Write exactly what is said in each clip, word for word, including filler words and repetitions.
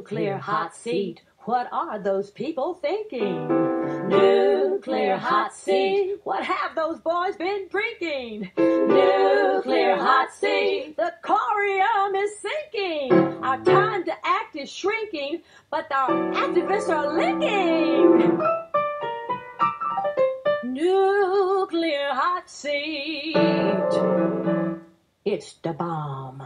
Nuclear hot seat. What are those people thinking? Nuclear hot seat. What have those boys been drinking? Nuclear hot seat. The corium is sinking. Our time to act is shrinking, but our activists are licking. Nuclear hot seat. It's the bomb.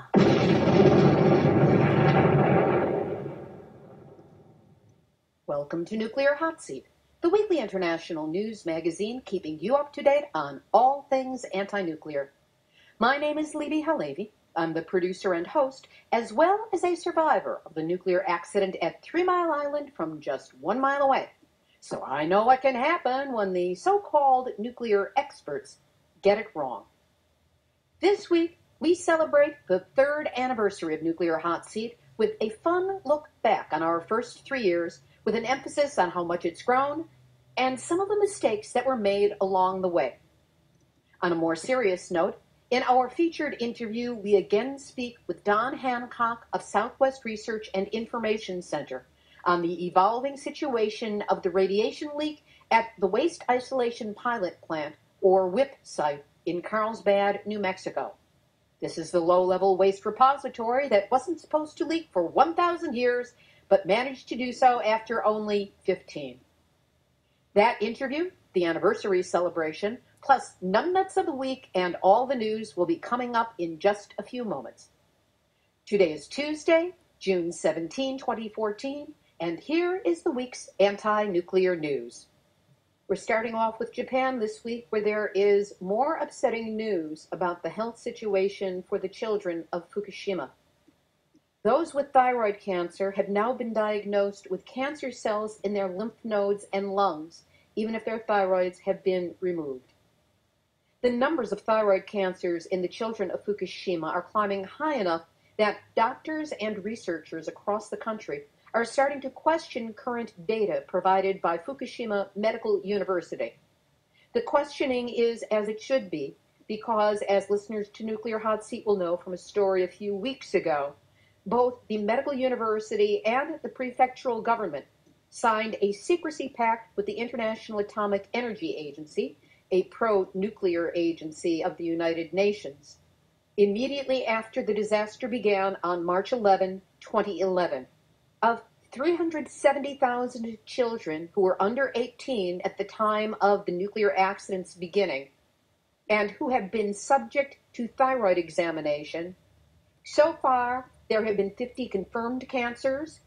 Welcome to Nuclear Hot Seat, the weekly international news magazine keeping you up to date on all things anti-nuclear. My name is Libbe HaLevy. I'm the producer and host, as well as a survivor of the nuclear accident at Three Mile Island from just one mile away. So I know what can happen when the so-called nuclear experts get it wrong. This week, we celebrate the third anniversary of Nuclear Hot Seat with a fun look back on our first three years, with an emphasis on how much it's grown and some of the mistakes that were made along the way. On a more serious note, in our featured interview, we again speak with Don Hancock of Southwest Research and Information Center on the evolving situation of the radiation leak at the Waste Isolation Pilot Plant, or WIP site, in Carlsbad, New Mexico. This is the low-level waste repository that wasn't supposed to leak for one thousand years, but managed to do so after only fifteen. That interview, the anniversary celebration, plus numbnuts of the week and all the news will be coming up in just a few moments. Today is Tuesday, June seventeenth, twenty fourteen, and here is the week's anti-nuclear news. We're starting off with Japan this week, where there is more upsetting news about the health situation for the children of Fukushima. Those with thyroid cancer have now been diagnosed with cancer cells in their lymph nodes and lungs, even if their thyroids have been removed. The numbers of thyroid cancers in the children of Fukushima are climbing high enough that doctors and researchers across the country are starting to question current data provided by Fukushima Medical University. The questioning is as it should be, because, as listeners to Nuclear Hot Seat will know from a story a few weeks ago, both the medical university and the prefectural government signed a secrecy pact with the International Atomic Energy Agency, a pro-nuclear agency of the United Nations, immediately after the disaster began on March eleventh, twenty eleven. Of three hundred seventy thousand children who were under eighteen at the time of the nuclear accident's beginning and who have been subject to thyroid examination, so far, there have been fifty confirmed cancers,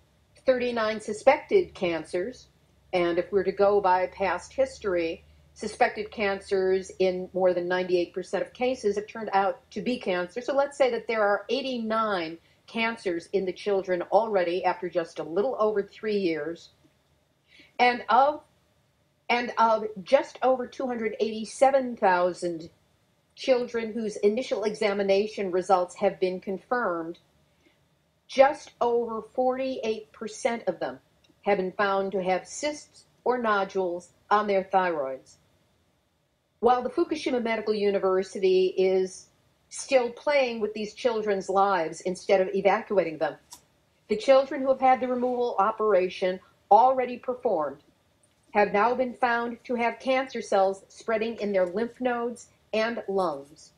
thirty-nine suspected cancers, and if we're to go by past history, suspected cancers in more than ninety-eight percent of cases have turned out to be cancer. So let's say that there are eighty-nine cancers in the children already after just a little over three years. And of, and of just over two hundred eighty-seven thousand children whose initial examination results have been confirmed, just over forty-eight percent of them have been found to have cysts or nodules on their thyroids. While the Fukushima Medical University is still playing with these children's lives instead of evacuating them, the children who have had the removal operation already performed have now been found to have cancer cells spreading in their lymph nodes and lungs.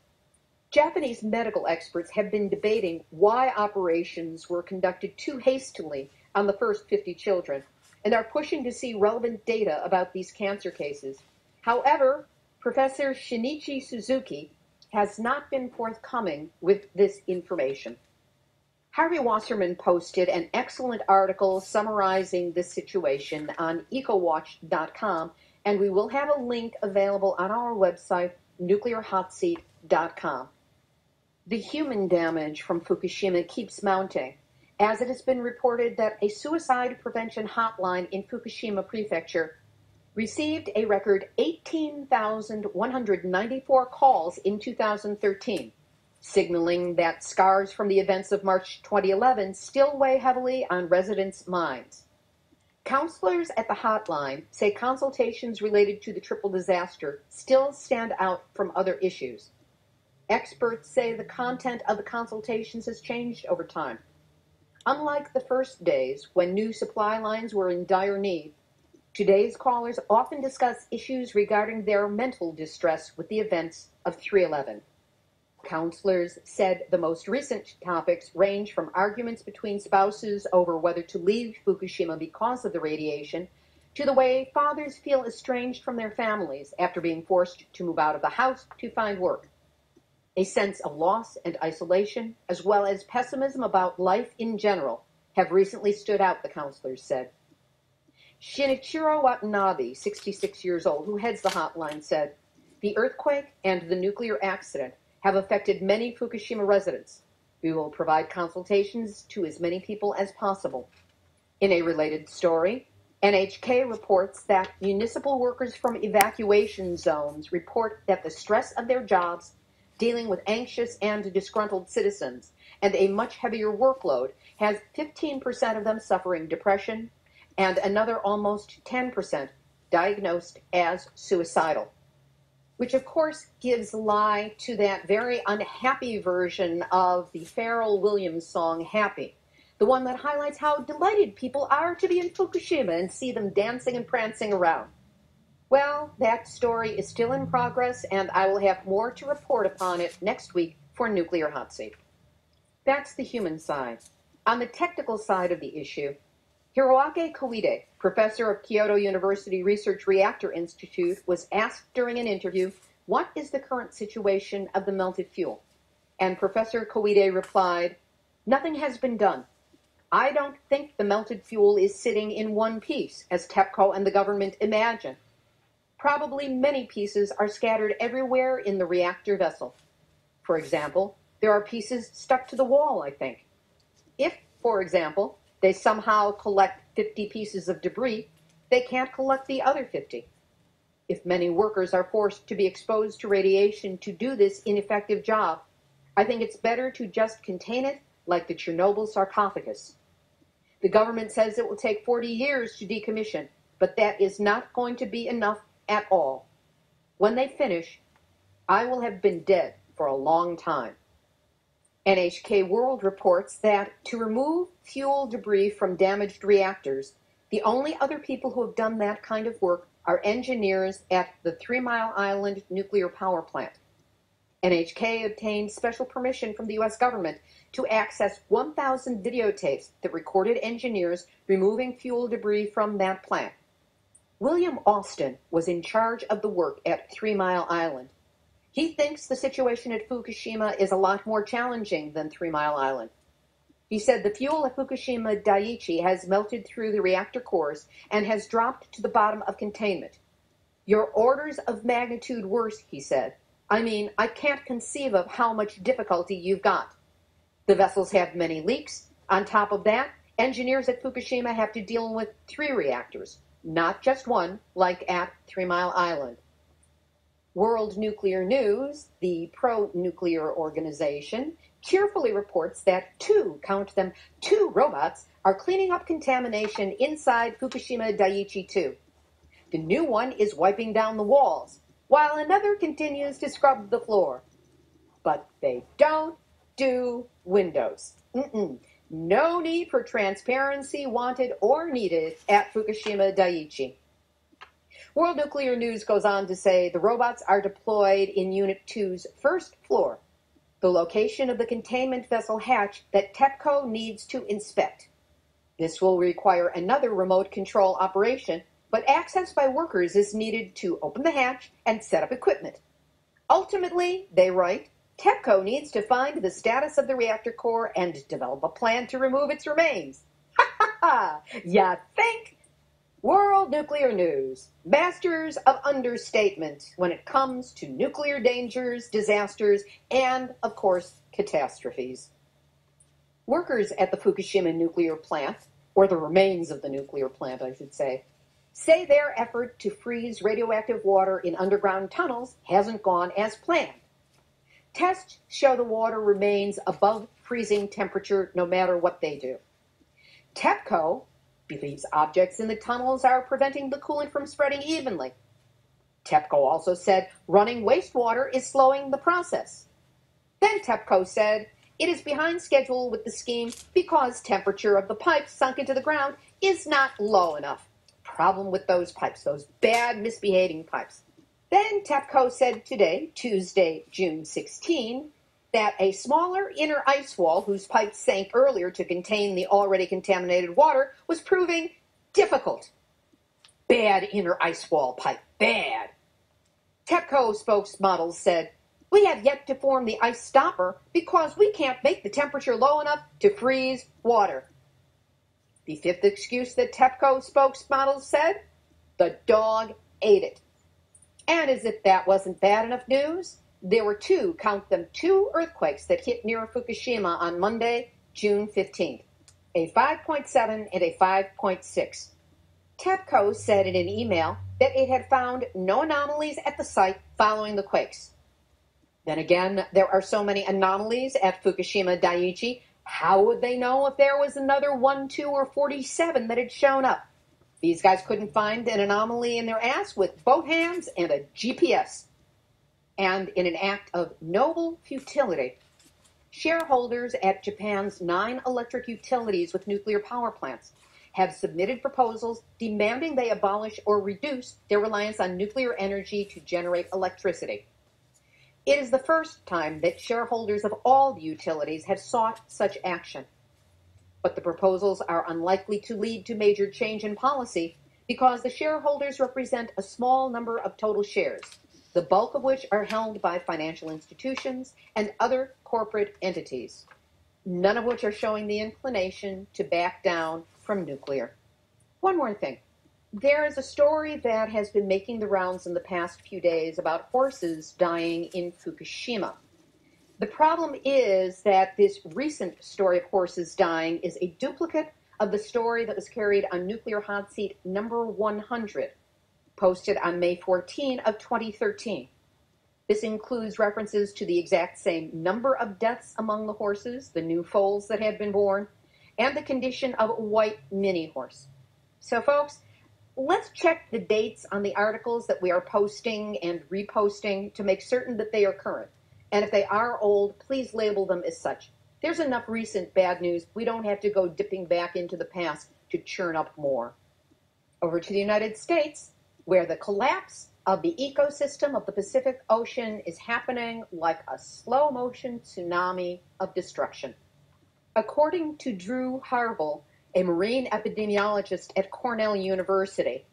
Japanese medical experts have been debating why operations were conducted too hastily on the first fifty children and are pushing to see relevant data about these cancer cases. However, Professor Shinichi Suzuki has not been forthcoming with this information. Harvey Wasserman posted an excellent article summarizing this situation on eco watch dot com, and we will have a link available on our website, nuclear hot seat dot com. The human damage from Fukushima keeps mounting, as it has been reported that a suicide prevention hotline in Fukushima Prefecture received a record eighteen thousand one hundred ninety-four calls in two thousand thirteen, signaling that scars from the events of March twenty eleven still weigh heavily on residents' minds. Counselors at the hotline say consultations related to the triple disaster still stand out from other issues. Experts say the content of the consultations has changed over time. Unlike the first days, when new supply lines were in dire need, today's callers often discuss issues regarding their mental distress with the events of three eleven. Counselors said the most recent topics range from arguments between spouses over whether to leave Fukushima because of the radiation, to the way fathers feel estranged from their families after being forced to move out of the house to find work. A sense of loss and isolation, as well as pessimism about life in general, have recently stood out, the counselors said. Shinichiro Watanabe, sixty-six years old, who heads the hotline, said, "The earthquake and the nuclear accident have affected many Fukushima residents. We will provide consultations to as many people as possible." In a related story, N H K reports that municipal workers from evacuation zones report that the stress of their jobs, dealing with anxious and disgruntled citizens, and a much heavier workload, has fifteen percent of them suffering depression, and another almost ten percent diagnosed as suicidal, which of course gives lie to that very unhappy version of the Pharrell Williams song, Happy, the one that highlights how delighted people are to be in Fukushima and see them dancing and prancing around. Well, that story is still in progress, and I will have more to report upon it next week for Nuclear Hot Seat. That's the human side. On the technical side of the issue, Hiroaki Koide, professor of Kyoto University Research Reactor Institute, was asked during an interview, what is the current situation of the melted fuel? And Professor Koide replied, "Nothing has been done. I don't think the melted fuel is sitting in one piece, as TEPCO and the government imagine. Probably many pieces are scattered everywhere in the reactor vessel. For example, there are pieces stuck to the wall, I think. If, for example, they somehow collect fifty pieces of debris, they can't collect the other fifty. If many workers are forced to be exposed to radiation to do this ineffective job, I think it's better to just contain it like the Chernobyl sarcophagus. The government says it will take forty years to decommission, but that is not going to be enough at all. When they finish, I will have been dead for a long time." N H K World reports that to remove fuel debris from damaged reactors, the only other people who have done that kind of work are engineers at the Three Mile Island nuclear power plant. N H K obtained special permission from the U S government to access one thousand videotapes that recorded engineers removing fuel debris from that plant. William Austin was in charge of the work at Three Mile Island. He thinks the situation at Fukushima is a lot more challenging than Three Mile Island. He said the fuel at Fukushima Daiichi has melted through the reactor cores and has dropped to the bottom of containment. "You're orders of magnitude worse," he said. "I mean, I can't conceive of how much difficulty you've got. The vessels have many leaks. On top of that, engineers at Fukushima have to deal with three reactors, not just one, like at Three Mile Island." World Nuclear News, the pro-nuclear organization, cheerfully reports that two, count them, two robots are cleaning up contamination inside Fukushima Daiichi two. The new one is wiping down the walls, while another continues to scrub the floor. But they don't do windows. Mm-mm. No need for transparency wanted or needed at Fukushima Daiichi. World Nuclear News goes on to say the robots are deployed in Unit two's first floor, the location of the containment vessel hatch that TEPCO needs to inspect. This will require another remote control operation, but access by workers is needed to open the hatch and set up equipment. Ultimately, they write, TEPCO needs to find the status of the reactor core and develop a plan to remove its remains. Ha ha ha! Ya think? World Nuclear News, masters of understatement when it comes to nuclear dangers, disasters, and, of course, catastrophes. Workers at the Fukushima nuclear plant, or the remains of the nuclear plant, I should say, say their effort to freeze radioactive water in underground tunnels hasn't gone as planned. Tests show the water remains above freezing temperature no matter what they do. TEPCO believes objects in the tunnels are preventing the coolant from spreading evenly. TEPCO also said running wastewater is slowing the process. Then TEPCO said It is behind schedule with the scheme because temperature of the pipes sunk into the ground is not low enough. Problem with those pipes, those bad misbehaving pipes. Then TEPCO said today, Tuesday, June sixteenth, that a smaller inner ice wall whose pipes sank earlier to contain the already contaminated water was proving difficult. Bad inner ice wall pipe, bad. TEPCO spokesmodels said, "We have yet to form the ice stopper because we can't make the temperature low enough to freeze water." The fifth excuse that TEPCO spokesmodels said, the dog ate it. And as if that wasn't bad enough news, there were two, count them, two earthquakes that hit near Fukushima on Monday, June fifteenth, a five point seven and a five point six. TEPCO said in an email that it had found no anomalies at the site following the quakes. Then again, there are so many anomalies at Fukushima Daiichi, how would they know if there was another one, two, or forty-seven that had shown up? These guys couldn't find an anomaly in their ass with both hands and a G P S. And in an act of noble futility, shareholders at Japan's nine electric utilities with nuclear power plants have submitted proposals demanding they abolish or reduce their reliance on nuclear energy to generate electricity. It is the first time that shareholders of all the utilities have sought such action. But the proposals are unlikely to lead to major change in policy because the shareholders represent a small number of total shares, the bulk of which are held by financial institutions and other corporate entities, none of which are showing the inclination to back down from nuclear. One more thing. There is a story that has been making the rounds in the past few days about horses dying in Fukushima. The problem is that this recent story of horses dying is a duplicate of the story that was carried on Nuclear Hot Seat number one hundred, posted on May fourteenth of twenty thirteen. This includes references to the exact same number of deaths among the horses, the new foals that had been born, and the condition of a white mini horse. So folks, let's check the dates on the articles that we are posting and reposting to make certain that they are current. And if they are old, please label them as such. There's enough recent bad news. We don't have to go dipping back into the past to churn up more. Over to the United States, where the collapse of the ecosystem of the Pacific Ocean is happening like a slow-motion tsunami of destruction. According to Drew Harville, a marine epidemiologist at Cornell University,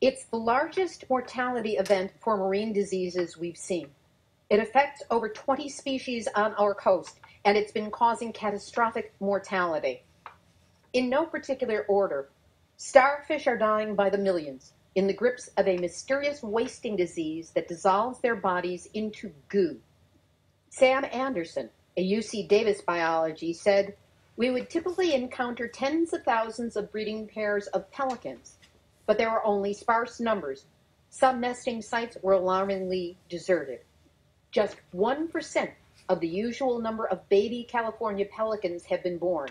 it's the largest mortality event for marine diseases we've seen. It affects over twenty species on our coast, and it's been causing catastrophic mortality. In no particular order, starfish are dying by the millions, in the grips of a mysterious wasting disease that dissolves their bodies into goo. Sam Anderson, a U C Davis biologist, said, "We would typically encounter tens of thousands of breeding pairs of pelicans, but there were only sparse numbers. Some nesting sites were alarmingly deserted. Just one percent of the usual number of baby California pelicans have been born.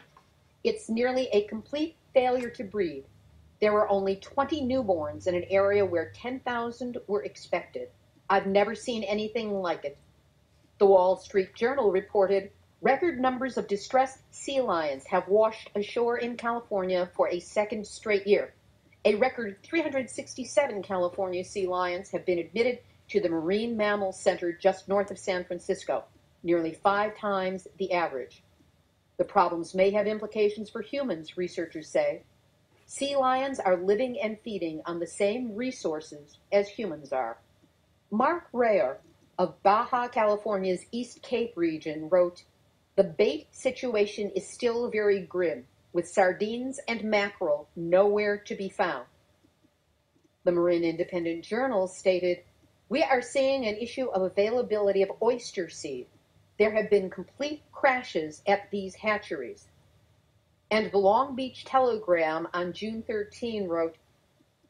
It's nearly a complete failure to breed. There were only twenty newborns in an area where ten thousand were expected. I've never seen anything like it." The Wall Street Journal reported record numbers of distressed sea lions have washed ashore in California for a second straight year. A record three hundred sixty-seven California sea lions have been admitted to the Marine Mammal Center just north of San Francisco, nearly five times the average. The problems may have implications for humans, researchers say. Sea lions are living and feeding on the same resources as humans are. Mark Rayer of Baja California's East Cape region wrote, "The bait situation is still very grim, with sardines and mackerel nowhere to be found." The Marin Independent Journal stated, "We are seeing an issue of availability of oyster seed. There have been complete crashes at these hatcheries." And the Long Beach Telegram on June thirteenth wrote,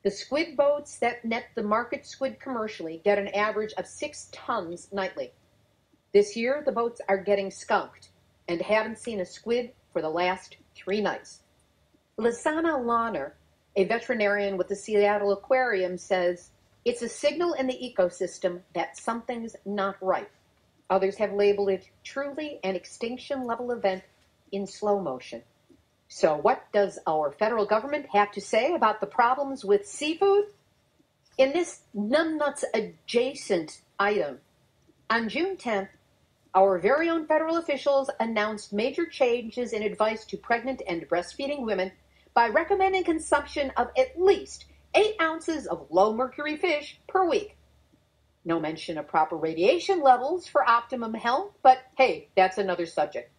"The squid boats that net the market squid commercially get an average of six tons nightly. This year, the boats are getting skunked and haven't seen a squid for the last three nights." Lysana Lohner, a veterinarian with the Seattle Aquarium, says, "It's a signal in the ecosystem that something's not right. Others have labeled it truly an extinction-level event in slow motion. So what does our federal government have to say about the problems with seafood? In this numbnuts adjacent item, on June tenth, our very own federal officials announced major changes in advice to pregnant and breastfeeding women by recommending consumption of at least eight ounces of low-mercury fish per week. No mention of proper radiation levels for optimum health, but hey, that's another subject.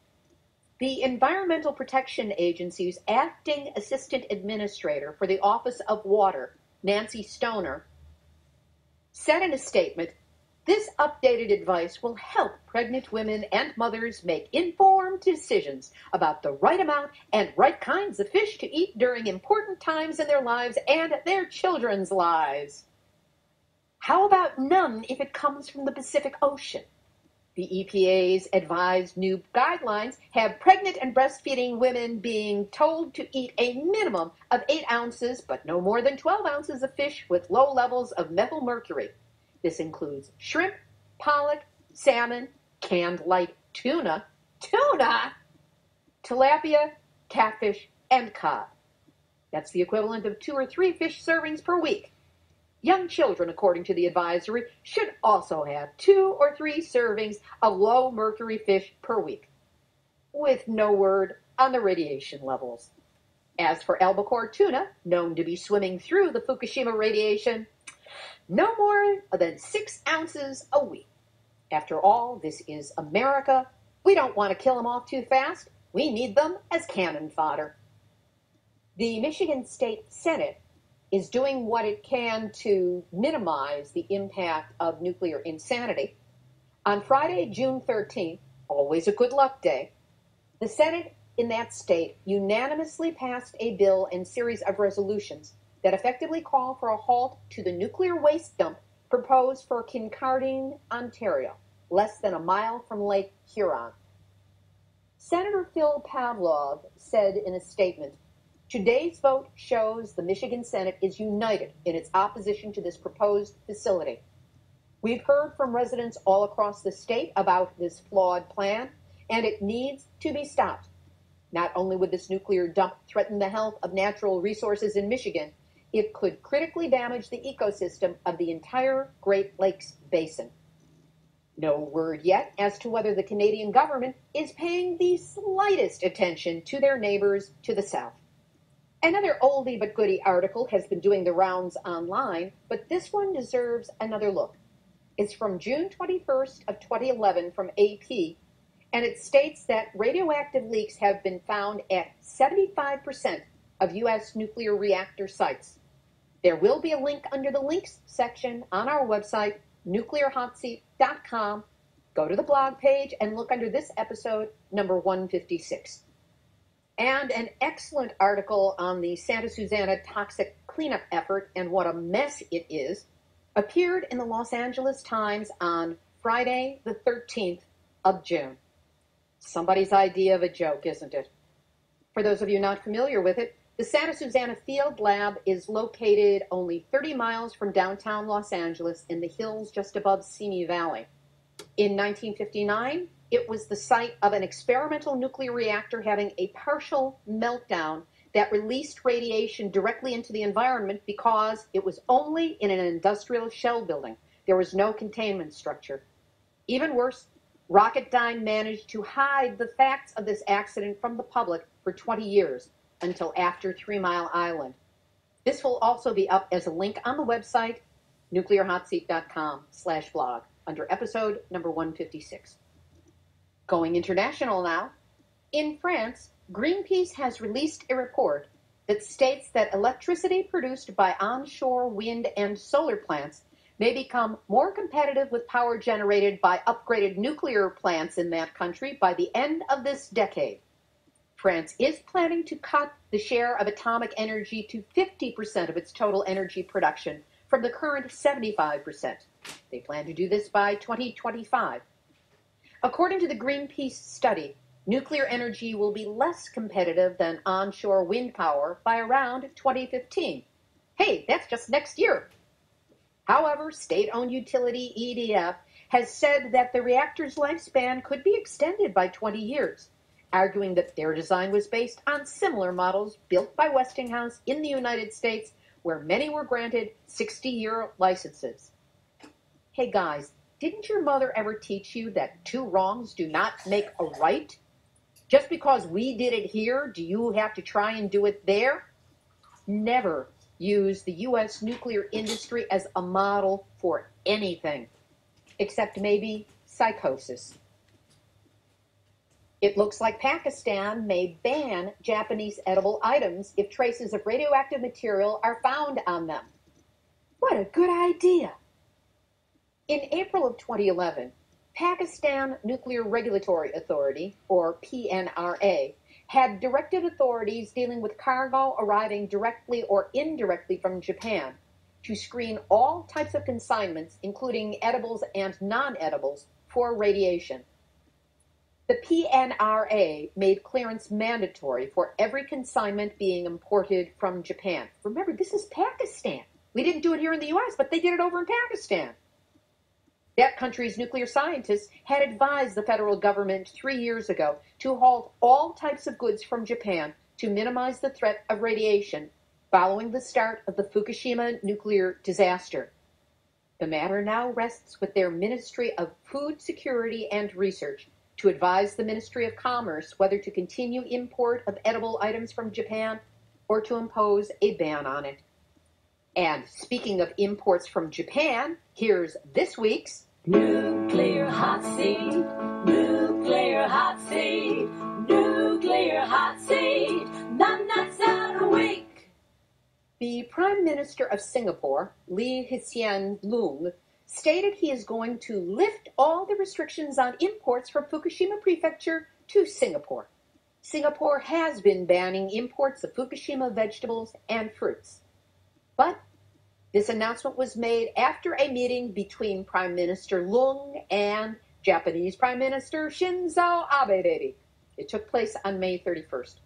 The Environmental Protection Agency's acting assistant administrator for the Office of Water, Nancy Stoner, said in a statement, "This updated advice will help pregnant women and mothers make informed decisions about the right amount and right kinds of fish to eat during important times in their lives and their children's lives." How about none if it comes from the Pacific Ocean? The E P A's advised new guidelines have pregnant and breastfeeding women being told to eat a minimum of eight ounces, but no more than twelve ounces of fish with low levels of methyl mercury. This includes shrimp, pollock, salmon, canned light tuna, tuna, tilapia, catfish, and cod. That's the equivalent of two or three fish servings per week. Young children, according to the advisory, should also have two or three servings of low-mercury fish per week, with no word on the radiation levels. As for albacore tuna, known to be swimming through the Fukushima radiation, no more than six ounces a week. After all, this is America. We don't want to kill them off too fast. We need them as cannon fodder. The Michigan State Senate is doing what it can to minimize the impact of nuclear insanity. On Friday, June thirteenth, always a good luck day, the Senate in that state unanimously passed a bill and series of resolutions that effectively call for a halt to the nuclear waste dump proposed for Kincardine, Ontario, less than a mile from Lake Huron. Senator Phil Pavlov said in a statement, "Today's vote shows the Michigan Senate is united in its opposition to this proposed facility. We've heard from residents all across the state about this flawed plan, and it needs to be stopped. Not only would this nuclear dump threaten the health of natural resources in Michigan, it could critically damage the ecosystem of the entire Great Lakes Basin." No word yet as to whether the Canadian government is paying the slightest attention to their neighbors to the south. Another oldie but goodie article has been doing the rounds online, but this one deserves another look. It's from June twenty-first of twenty eleven from A P, and it states that radioactive leaks have been found at seventy-five percent of U S nuclear reactor sites. There will be a link under the links section on our website, nuclear hot seat dot com. Go to the blog page and look under this episode, number one fifty-six. And an excellent article on the Santa Susana toxic cleanup effort and what a mess it is appeared in the Los Angeles Times on Friday, the thirteenth of June. Somebody's idea of a joke, isn't it? For those of you not familiar with it, the Santa Susana Field Lab is located only thirty miles from downtown Los Angeles in the hills just above Simi Valley. In nineteen fifty-nine, it was the site of an experimental nuclear reactor having a partial meltdown that released radiation directly into the environment because it was only in an industrial shell building. There was no containment structure. Even worse, Rocketdyne managed to hide the facts of this accident from the public for twenty years until after Three Mile Island. This will also be up as a link on the website, nuclear hot seat dot com slash blog, under episode number one fifty-six. Going international now, in France, Greenpeace has released a report that states that electricity produced by onshore wind and solar plants may become more competitive with power generated by upgraded nuclear plants in that country by the end of this decade. France is planning to cut the share of atomic energy to fifty percent of its total energy production from the current seventy-five percent. They plan to do this by twenty twenty-five. According to the Greenpeace study, nuclear energy will be less competitive than onshore wind power by around twenty fifteen. Hey, that's just next year. However, state-owned utility E D F has said that the reactor's lifespan could be extended by twenty years, arguing that their design was based on similar models built by Westinghouse in the United States, where many were granted sixty-year licenses. Hey guys, didn't your mother ever teach you that two wrongs do not make a right? Just because we did it here, do you have to try and do it there? Never use the U S nuclear industry as a model for anything, except maybe psychosis. It looks like Pakistan may ban Japanese edible items if traces of radioactive material are found on them. What a good idea! In April of twenty eleven, Pakistan Nuclear Regulatory Authority, or P N R A, had directed authorities dealing with cargo arriving directly or indirectly from Japan to screen all types of consignments, including edibles and non-edibles, for radiation. The P N R A made clearance mandatory for every consignment being imported from Japan. Remember, this is Pakistan. We didn't do it here in the U S, but they did it over in Pakistan. That country's nuclear scientists had advised the federal government three years ago to halt all types of goods from Japan to minimize the threat of radiation following the start of the Fukushima nuclear disaster. The matter now rests with their Ministry of Food Security and Research to advise the Ministry of Commerce whether to continue import of edible items from Japan or to impose a ban on it. And speaking of imports from Japan, here's this week's Nuclear Hot Seat, Nuclear Hot Seat, Nuclear Hot Seat, not nuts out a week. The Prime Minister of Singapore, Lee Hsien Loong, stated he is going to lift all the restrictions on imports from Fukushima Prefecture to Singapore. Singapore has been banning imports of Fukushima vegetables and fruits. But this announcement was made after a meeting between Prime Minister Loong and Japanese Prime Minister Shinzo Abe. It took place on May thirty-first.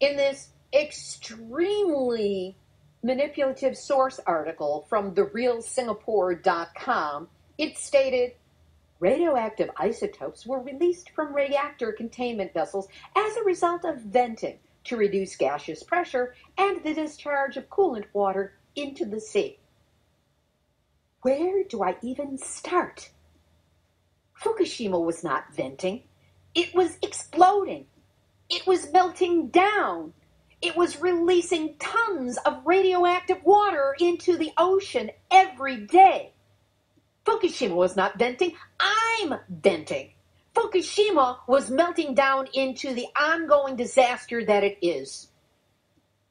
In this extremely manipulative source article from The Real Singapore dot com, it stated, radioactive isotopes were released from reactor containment vessels as a result of venting to reduce gaseous pressure and the discharge of coolant water into the sea. Where do I even start? Fukushima was not venting. It was exploding. It was melting down. It was releasing tons of radioactive water into the ocean every day. Fukushima was not venting. I'm venting. Fukushima was melting down into the ongoing disaster that it is.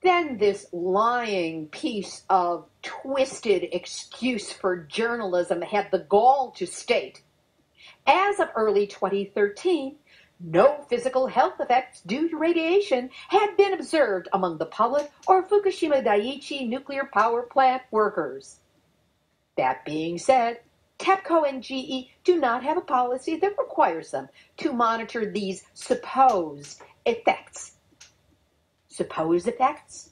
Then this lying piece of twisted excuse for journalism had the gall to state, as of early twenty thirteen, no physical health effects due to radiation had been observed among the public or Fukushima Daiichi nuclear power plant workers. That being said, TEPCO and G E do not have a policy that requires them to monitor these supposed effects. Supposed effects?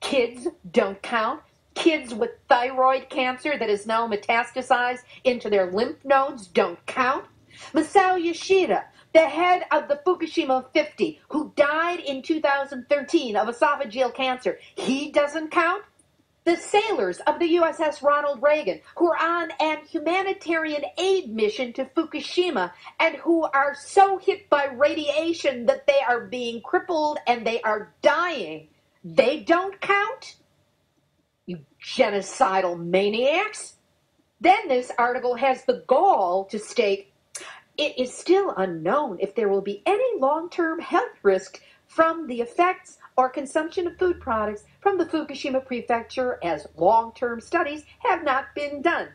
Kids don't count. Kids with thyroid cancer that is now metastasized into their lymph nodes don't count. Masao Yoshida, the head of the Fukushima fifty, who died in two thousand thirteen of esophageal cancer, he doesn't count. The sailors of the U S S Ronald Reagan, who are on an humanitarian aid mission to Fukushima and who are so hit by radiation that they are being crippled and they are dying, they don't count? You genocidal maniacs. Then this article has the gall to state, it is still unknown if there will be any long-term health risk from the effects or consumption of food products from the Fukushima prefecture, as long-term studies have not been done.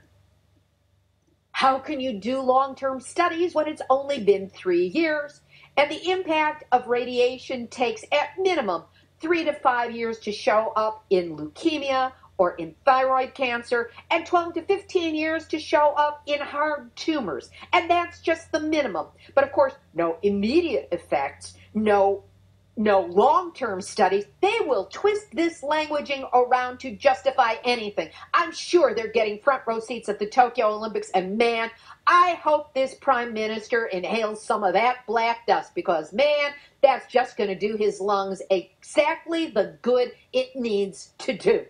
How can you do long-term studies when it's only been three years? And the impact of radiation takes at minimum three to five years to show up in leukemia or in thyroid cancer, and twelve to fifteen years to show up in hard tumors. And that's just the minimum. But of course, no immediate effects, no no long-term studies, they will twist this languaging around to justify anything. I'm sure they're getting front row seats at the Tokyo Olympics, and man, I hope this prime minister inhales some of that black dust, because man, that's just going to do his lungs exactly the good it needs to do.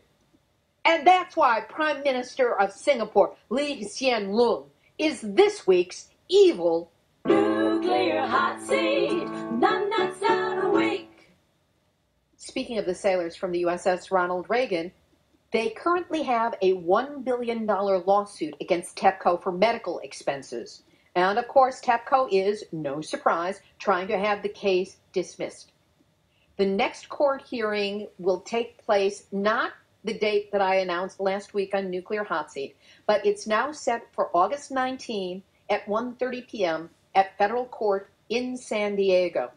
And that's why Prime Minister of Singapore, Lee Hsien Loong, is this week's evil nuclear hot seat. None that's out awake. Speaking of the sailors from the U S S Ronald Reagan, they currently have a one billion dollars lawsuit against TEPCO for medical expenses. And of course, TEPCO is, no surprise, trying to have the case dismissed. The next court hearing will take place not the date that I announced last week on Nuclear Hot Seat, but it's now set for August nineteenth at one thirty p m at federal court in San Diego.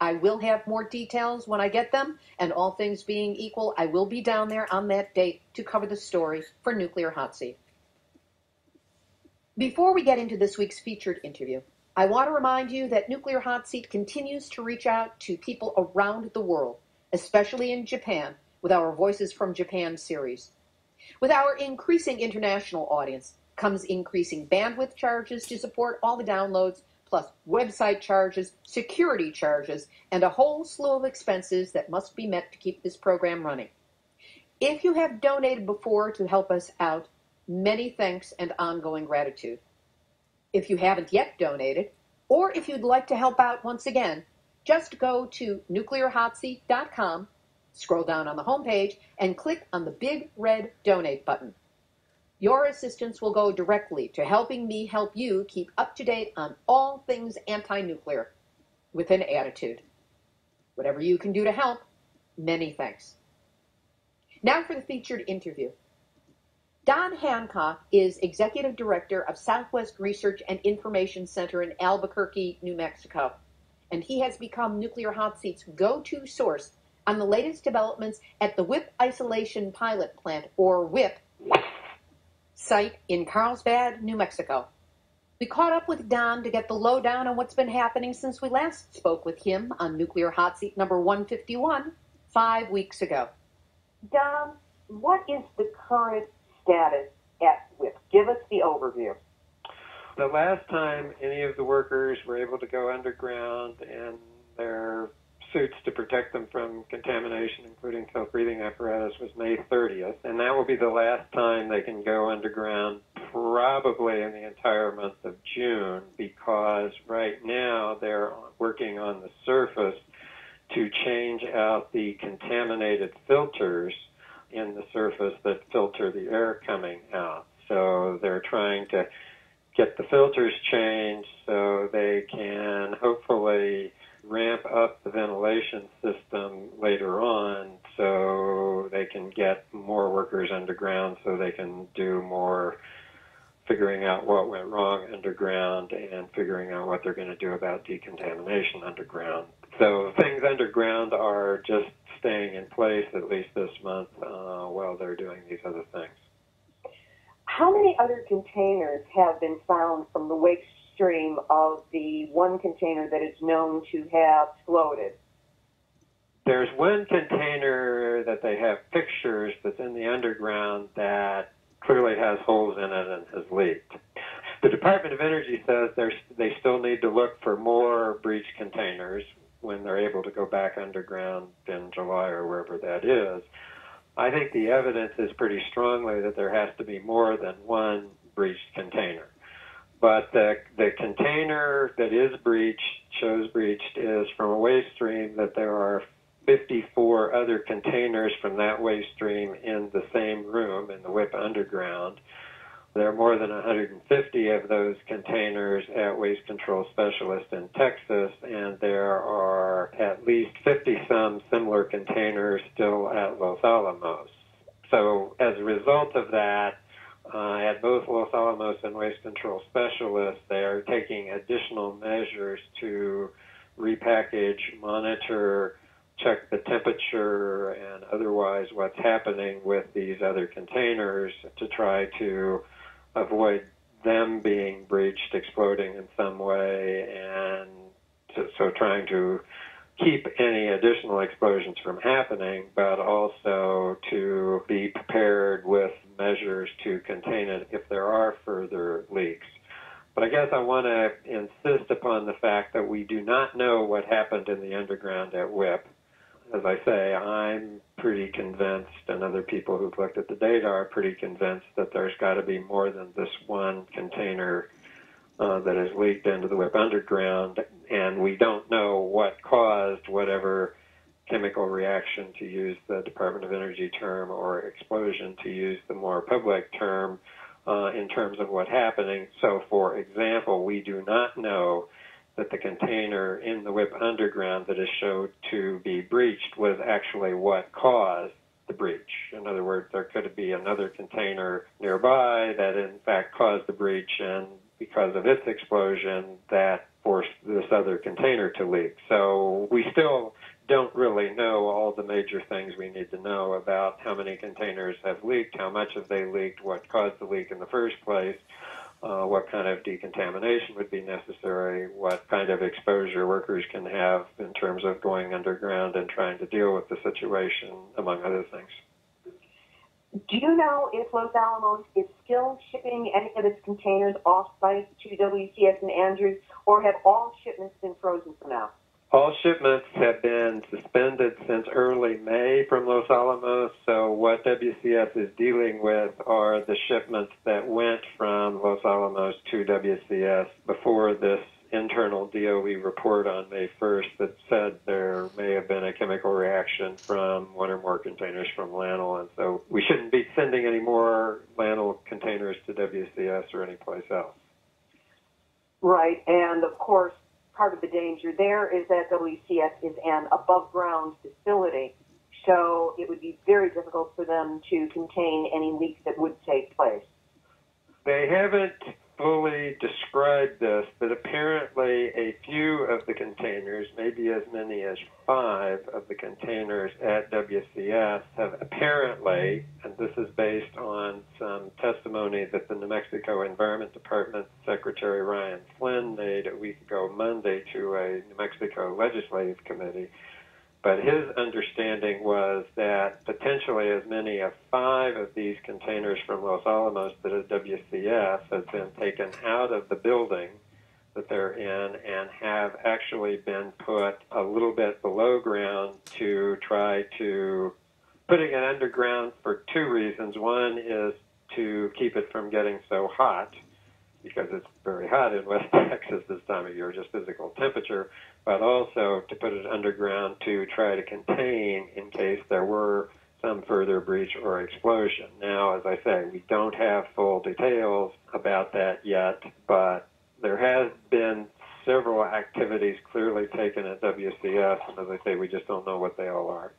I will have more details when I get them, and all things being equal, I will be down there on that date to cover the story for Nuclear Hot Seat. Before we get into this week's featured interview, I want to remind you that Nuclear Hot Seat continues to reach out to people around the world, especially in Japan, with our Voices from Japan series. With our increasing international audience comes increasing bandwidth charges to support all the downloads, plus website charges, security charges, and a whole slew of expenses that must be met to keep this program running. If you have donated before to help us out, many thanks and ongoing gratitude. If you haven't yet donated, or if you'd like to help out once again, just go to nuclear hot seat dot com, scroll down on the homepage, and click on the big red donate button. Your assistance will go directly to helping me help you keep up to date on all things anti-nuclear with an attitude. Whatever you can do to help, many thanks. Now for the featured interview. Don Hancock is Executive Director of Southwest Research and Information Center in Albuquerque, New Mexico, and he has become Nuclear Hot Seat's go-to source on the latest developments at the Whip Isolation Pilot Plant, or WIP, site in Carlsbad, New Mexico. We caught up with Don to get the lowdown on what's been happening since we last spoke with him on Nuclear Hot Seat number one fifty-one five weeks ago. Don, what is the current status at WIP? Give us the overview. The last time any of the workers were able to go underground and their suits to protect them from contamination, including self-breathing apparatus, was May thirtieth, and that will be the last time they can go underground, probably in the entire month of June, because right now they're working on the surface to change out the contaminated filters in the surface that filter the air coming out. So they're trying to get the filters changed so they can hopefully ramp up the ventilation system later on so they can get more workers underground, so they can do more figuring out what went wrong underground and figuring out what they're going to do about decontamination underground. So things underground are just staying in place at least this month uh, while they're doing these other things. How many other containers have been found from the waste stream of the one container that is known to have floated? There's one container that they have pictures that's in the underground that clearly has holes in it and has leaked. The Department of Energy says they still need to look for more breach containers when they're able to go back underground in July or wherever that is. I think the evidence is pretty strongly that there has to be more than one breached container. But the, the container that is breached, shows breached, is from a waste stream that there are fifty-four other containers from that waste stream in the same room in the WIP underground. There are more than one hundred fifty of those containers at Waste Control Specialist in Texas, and there are at least fifty-some similar containers still at Los Alamos. So as a result of that, Uh, at both Los Alamos and Waste Control Specialists, they are taking additional measures to repackage, monitor, check the temperature, and otherwise what's happening with these other containers to try to avoid them being breached, exploding in some way, and so, so trying to keep any additional explosions from happening, but also to be prepared with measures to contain it if there are further leaks. But I guess I want to insist upon the fact that we do not know what happened in the underground at W I P. As I say, I'm pretty convinced, and other people who've looked at the data are pretty convinced, that there's got to be more than this one container uh, that has leaked into the W I P underground, and we don't know what caused whatever chemical reaction, to use the Department of Energy term, or explosion, to use the more public term, Uh, in terms of what's happening. So, for example, we do not know that the container in the W I P underground that is showed to be breached was actually what caused the breach. In other words, there could be another container nearby that in fact caused the breach, and because of its explosion, that forced this other container to leak. So we still don't really know all the major things we need to know about how many containers have leaked, how much have they leaked, what caused the leak in the first place, uh, what kind of decontamination would be necessary, what kind of exposure workers can have in terms of going underground and trying to deal with the situation, among other things. Do you know if Los Alamos is still shipping any of its containers off-site to W C S and Andrews, or have all shipments been frozen for now? All shipments have been suspended since early May from Los Alamos, so what W C S is dealing with are the shipments that went from Los Alamos to W C S before this internal D O E report on May first that said there may have been a chemical reaction from one or more containers from L A N L, and so we shouldn't be sending any more L A N L containers to W C S or anyplace else. Right, and of course, part of the danger there is that W C S is an above-ground facility, so it would be very difficult for them to contain any leaks that would take place. They haven't fully described this, but apparently a few of the containers, maybe as many as five of the containers at W C S, have apparently, and this is based on some testimony that the New Mexico Environment Department Secretary Ryan Flynn made a week ago Monday to a New Mexico Legislative Committee, but his understanding was that potentially as many as five of these containers from Los Alamos that is W C S has been taken out of the building that they're in and have actually been put a little bit below ground to try to, putting it underground for two reasons. One is to keep it from getting so hot, because it's very hot in West Texas this time of year, just physical temperature, but also to put it underground to try to contain in case there were some further breach or explosion. Now, as I say, we don't have full details about that yet, but there has been several activities clearly taken at W C S, and as I say, we just don't know what they all are.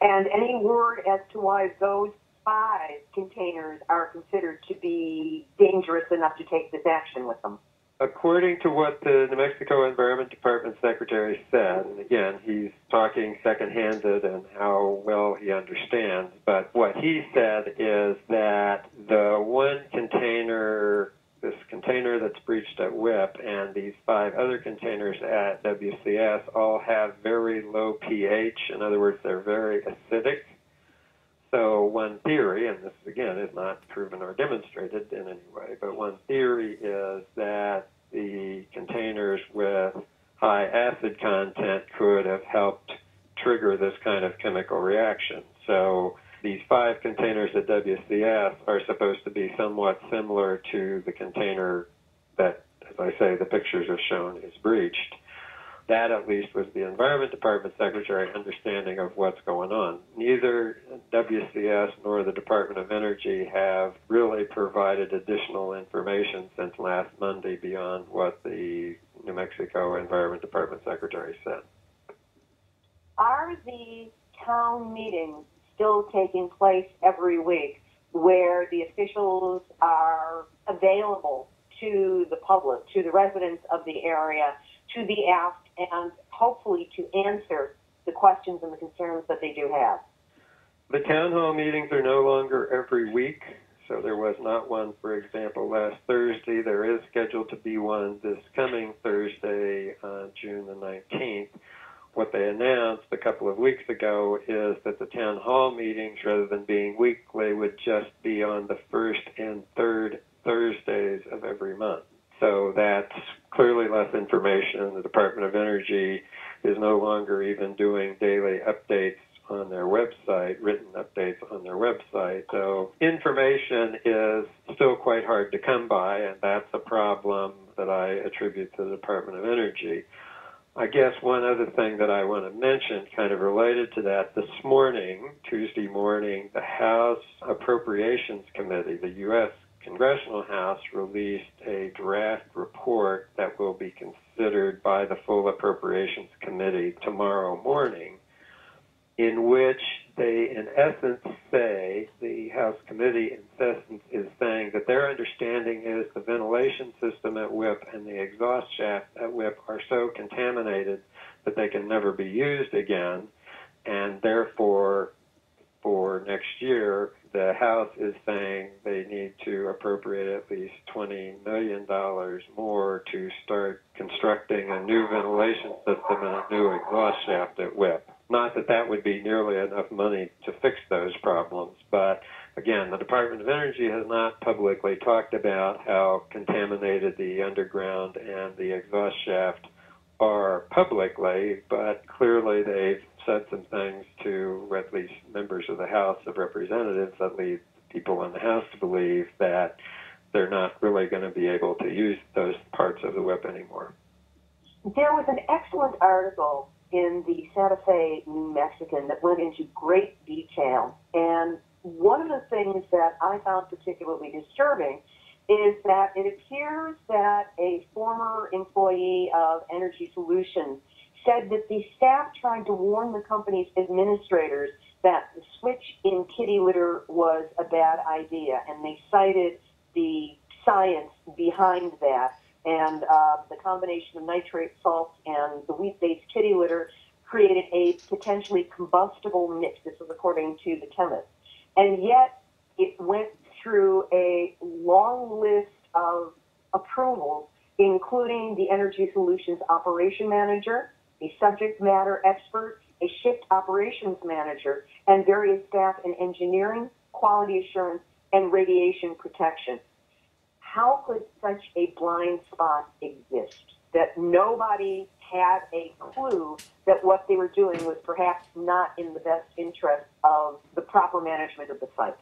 And any word as to why those five containers are considered to be dangerous enough to take this action with them? According to what the New Mexico Environment Department Secretary said, and again, he's talking second-handed and how well he understands, but what he said is that the one container, this container that's breached at W I P, and these five other containers at W C S all have very low pH. In other words, they're very acidic. So one theory, and this again is not proven or demonstrated in any way, but one theory is that the containers with high acid content could have helped trigger this kind of chemical reaction. So these five containers at W C S are supposed to be somewhat similar to the container that, as I say, the pictures are shown is breached. That, at least, was the Environment Department Secretary understanding of what's going on. Neither W C S nor the Department of Energy have really provided additional information since last Monday beyond what the New Mexico Environment Department Secretary said. Are the town meetings still taking place every week where the officials are available to the public, to the residents of the area, to be asked and hopefully to answer the questions and the concerns that they do have? The town hall meetings are no longer every week, so there was not one, for example, last Thursday. There is scheduled to be one this coming Thursday, uh, June the nineteenth. what they announced a couple of weeks ago is that the town hall meetings, rather than being weekly, would just be on the first and third Thursdays of every month. So that's clearly less information. The Department of Energy is no longer even doing daily updates on their website, written updates on their website. So information is still quite hard to come by, and that's a problem that I attribute to the Department of Energy. I guess one other thing that I want to mention, kind of related to that, this morning, Tuesday morning, the House Appropriations Committee, the U S Congressional House, released a draft report that will be considered by the full Appropriations Committee tomorrow morning, in which they, in essence, say, the House Committee, in essence, is saying that their understanding is the ventilation system at W I P and the exhaust shaft at W I P are so contaminated that they can never be used again, and therefore, for next year, the House is saying they need to appropriate at least twenty million dollars more to start constructing a new ventilation system and a new exhaust shaft at W I P. Not that that would be nearly enough money to fix those problems, but again, the Department of Energy has not publicly talked about how contaminated the underground and the exhaust shaft are publicly, but clearly they've said some things to at least members of the House of Representatives that lead people in the House to believe that they're not really going to be able to use those parts of the W I P anymore. There was an excellent article in the Santa Fe New Mexican that went into great detail, and one of the things that I found particularly disturbing is that it appears that a former employee of Energy Solutions said that the staff tried to warn the company's administrators that the switch in kitty litter was a bad idea, and they cited the science behind that. And uh, the combination of nitrate salts and the wheat-based kitty litter created a potentially combustible mix. This was according to the chemist. And yet it went through a long list of approvals, including the Energy Solutions operation manager, a subject matter expert, a shift operations manager, and various staff in engineering, quality assurance, and radiation protection. How could such a blind spot exist, that nobody had a clue that what they were doing was perhaps not in the best interest of the proper management of the site?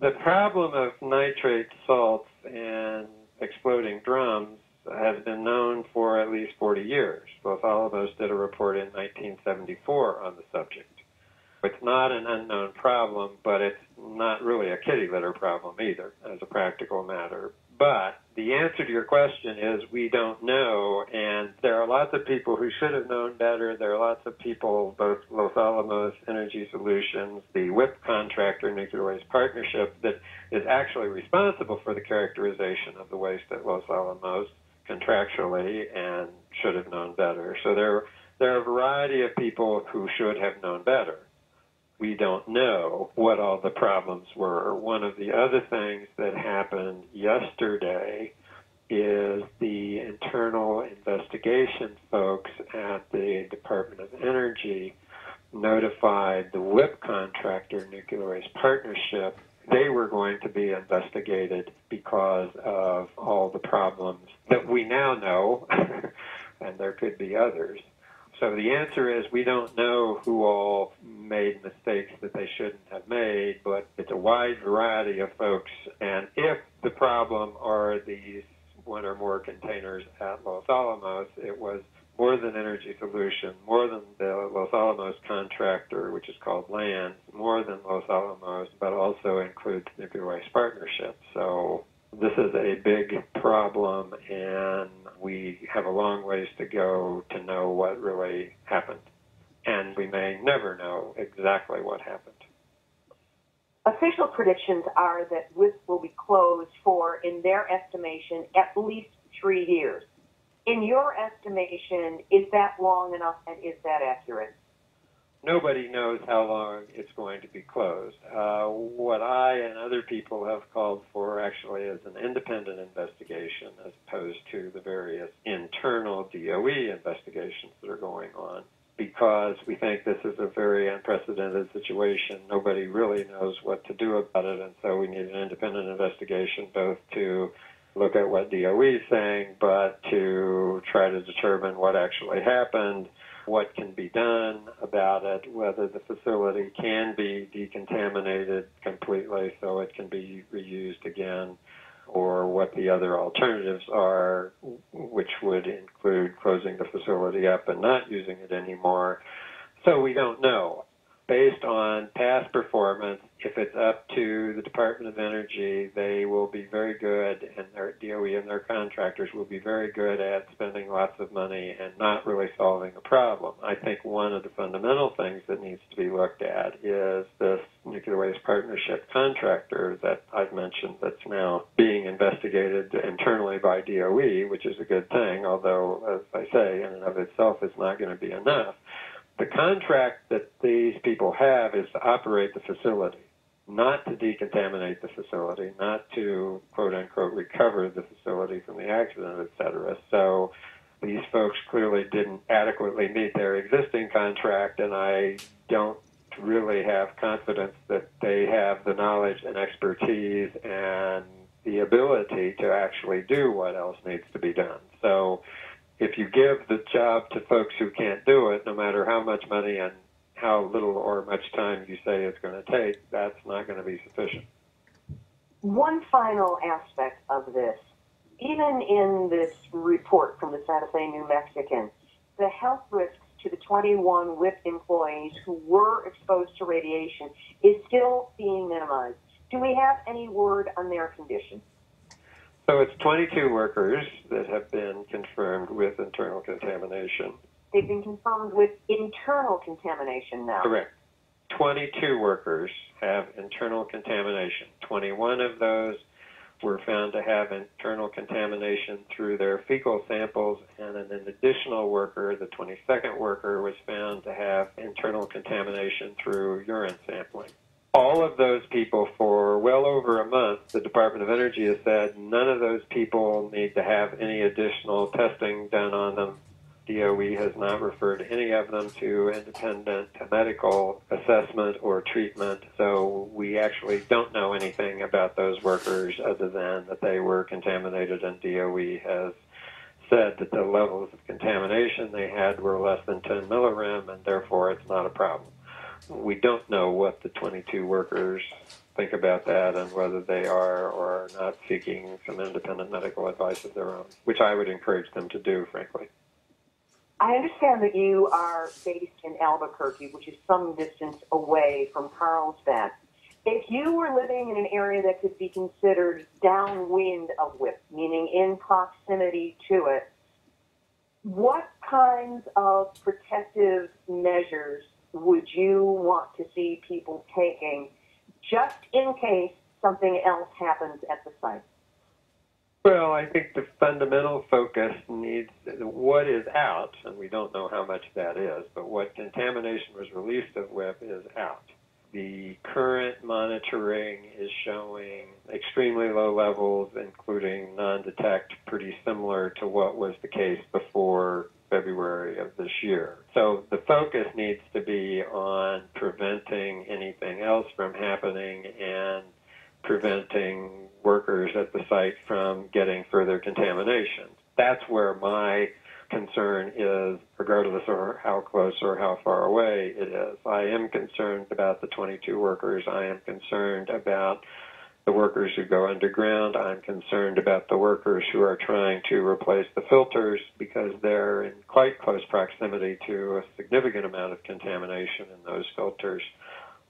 The problem of nitrate salts and exploding drums has been known for at least forty years. Los Alamos did a report in nineteen seventy-four on the subject. It's not an unknown problem, but it's not really a kitty litter problem either, as a practical matter. But the answer to your question is we don't know, and there are lots of people who should have known better. There are lots of people, both Los Alamos Energy Solutions, the W I P contractor, Nuclear Waste Partnership, that is actually responsible for the characterization of the waste at Los Alamos contractually and should have known better. So there, there are a variety of people who should have known better. We don't know what all the problems were. One of the other things that happened yesterday is the internal investigation folks at the Department of Energy notified the W I P contractor, Nuclear Waste Partnership, they were going to be investigated because of all the problems that we now know, and there could be others. So the answer is we don't know who all made mistakes that they shouldn't have made, but it's a wide variety of folks. And if the problem are these one or more containers at Los Alamos, it was more than Energy Solution, more than the Los Alamos contractor, which is called LANL, more than Los Alamos, but also includes Nuclear Waste Partnership. So this is a big problem, and we have a long ways to go to know what really happened. And we may never know exactly what happened. Official predictions are that W I P will be closed for, in their estimation, at least three years. In your estimation, is that long enough, and is that accurate? Nobody knows how long it's going to be closed. Uh, what I and other people have called for actually is an independent investigation as opposed to the various internal D O E investigations that are going on. because we think this is a very unprecedented situation. Nobody really knows what to do about it, and so we need an independent investigation, both to look at what D O E is saying, but to try to determine what actually happened, what can be done about it, whether the facility can be decontaminated completely so it can be reused again, or what the other alternatives are, which would include closing the facility up and not using it anymore. So we don't know. Based on past performance, if it's up to the Department of Energy, they will be very good, and their D O E and their contractors will be very good at spending lots of money and not really solving a problem. I think one of the fundamental things that needs to be looked at is this Nuclear Waste Partnership contractor that I've mentioned that's now being investigated internally by D O E, which is a good thing, although, as I say, in and of itself it's not going to be enough. The contract that these people have is to operate the facility, not to decontaminate the facility, not to, quote unquote, recover the facility from the accident, et cetera. So these folks clearly didn't adequately meet their existing contract, and I don't really have confidence that they have the knowledge and expertise and the ability to actually do what else needs to be done. So if you give the job to folks who can't do it, no matter how much money and how little or much time you say it's going to take, that's not going to be sufficient. One final aspect of this, even in this report from the Santa Fe New Mexican, the health risks to the twenty-one W I P employees who were exposed to radiation is still being minimized. Do we have any word on their condition? So it's twenty-two workers that have been confirmed with internal contamination. They've been confirmed with internal contamination now. Correct. twenty-two workers have internal contamination. twenty-one of those were found to have internal contamination through their fecal samples, and an additional worker, the twenty-second worker, was found to have internal contamination through urine sampling. All of those people, for well over a month, the Department of Energy has said none of those people need to have any additional testing done on them. D O E has not referred any of them to independent medical assessment or treatment, so we actually don't know anything about those workers other than that they were contaminated, and D O E has said that the levels of contamination they had were less than ten millirem, and therefore it's not a problem. We don't know what the twenty-two workers think about that and whether they are or are not seeking some independent medical advice of their own, which I would encourage them to do, frankly. I understand that you are based in Albuquerque, which is some distance away from Carlsbad. If you were living in an area that could be considered downwind of W I P, meaning in proximity to it, what kinds of protective measures would you want to see people taking just in case something else happens at the site? Well, I think the fundamental focus needs what is out, and we don't know how much that is, but what contamination was released of W I P is out. The current monitoring is showing extremely low levels, including non-detect, pretty similar to what was the case before February of this year. So the focus needs to be on preventing anything else from happening and preventing workers at the site from getting further contamination. That's where my concern is, regardless of how close or how far away it is. I am concerned about the twenty-two workers. I am concerned about the workers who go underground. I'm concerned about the workers who are trying to replace the filters because they're in quite close proximity to a significant amount of contamination in those filters.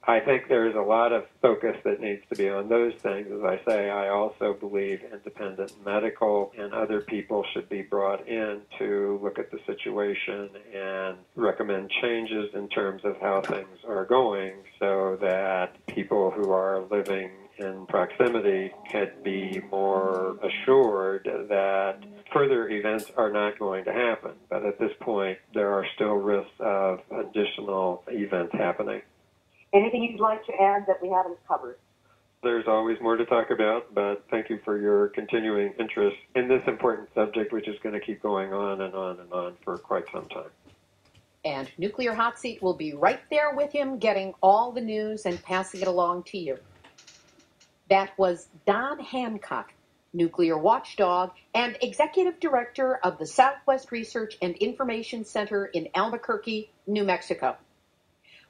I think there's a lot of focus that needs to be on those things. As I say, I also believe independent medical and other people should be brought in to look at the situation and recommend changes in terms of how things are going so that people who are living in proximity can be more assured that further events are not going to happen. But at this point, there are still risks of additional events happening. Anything you'd like to add that we haven't covered? There's always more to talk about, but thank you for your continuing interest in this important subject, which is going to keep going on and on and on for quite some time. And Nuclear Hot Seat will be right there with him, getting all the news and passing it along to you. That was Don Hancock, nuclear watchdog and executive director of the Southwest Research and Information Center in Albuquerque, New Mexico.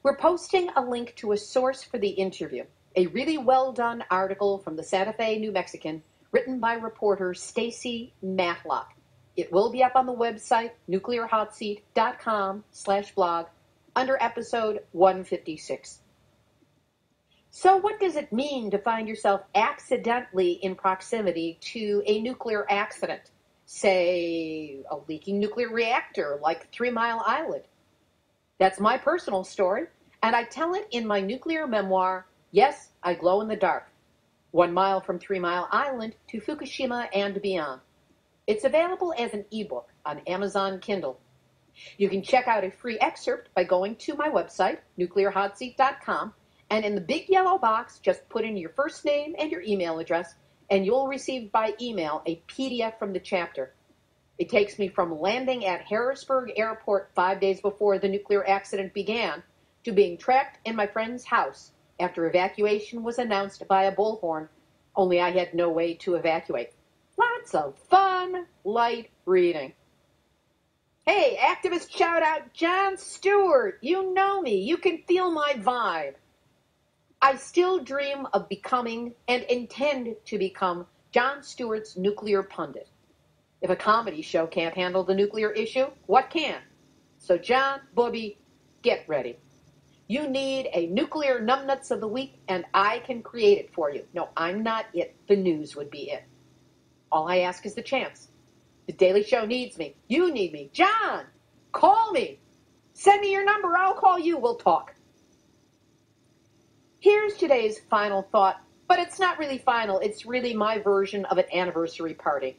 We're posting a link to a source for the interview, a really well-done article from the Santa Fe New Mexican, written by reporter Stacy Matlock. It will be up on the website, nuclear hot seat dot com slash blog, under episode one fifty-six. So what does it mean to find yourself accidentally in proximity to a nuclear accident? Say, a leaking nuclear reactor like Three Mile Island. That's my personal story, and I tell it in my nuclear memoir, Yes, I Glow in the Dark, One Mile from Three Mile Island to Fukushima and Beyond. It's available as an ebook on Amazon Kindle. You can check out a free excerpt by going to my website, nuclear hot seat dot com, and in the big yellow box, just put in your first name and your email address, and you'll receive by email a P D F from the chapter. It takes me from landing at Harrisburg Airport five days before the nuclear accident began to being trapped in my friend's house after evacuation was announced by a bullhorn, only I had no way to evacuate. Lots of fun, light reading. Hey, activist shout out, John Stewart, you know me, you can feel my vibe. I still dream of becoming and intend to become John Stewart's nuclear pundit. If a comedy show can't handle the nuclear issue, what can? So John, Bobby, get ready. You need a nuclear numbnuts of the week, and I can create it for you. No, I'm not it. The news would be it. All I ask is the chance. The Daily Show needs me. You need me. John, call me. Send me your number. I'll call you. We'll talk. Here's today's final thought, but it's not really final. It's really my version of an anniversary party.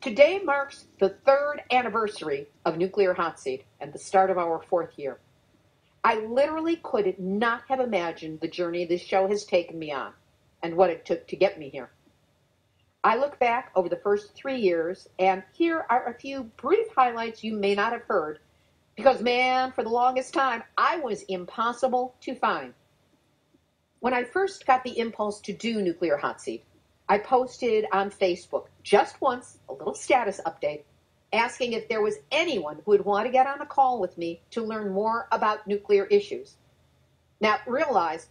Today marks the third anniversary of Nuclear Hot Seat and the start of our fourth year. I literally could not have imagined the journey this show has taken me on and what it took to get me here. I look back over the first three years, and here are a few brief highlights you may not have heard, because man, for the longest time, I was impossible to find. When I first got the impulse to do Nuclear Hot Seat, I posted on Facebook just once a little status update asking if there was anyone who would want to get on a call with me to learn more about nuclear issues. Now, realize,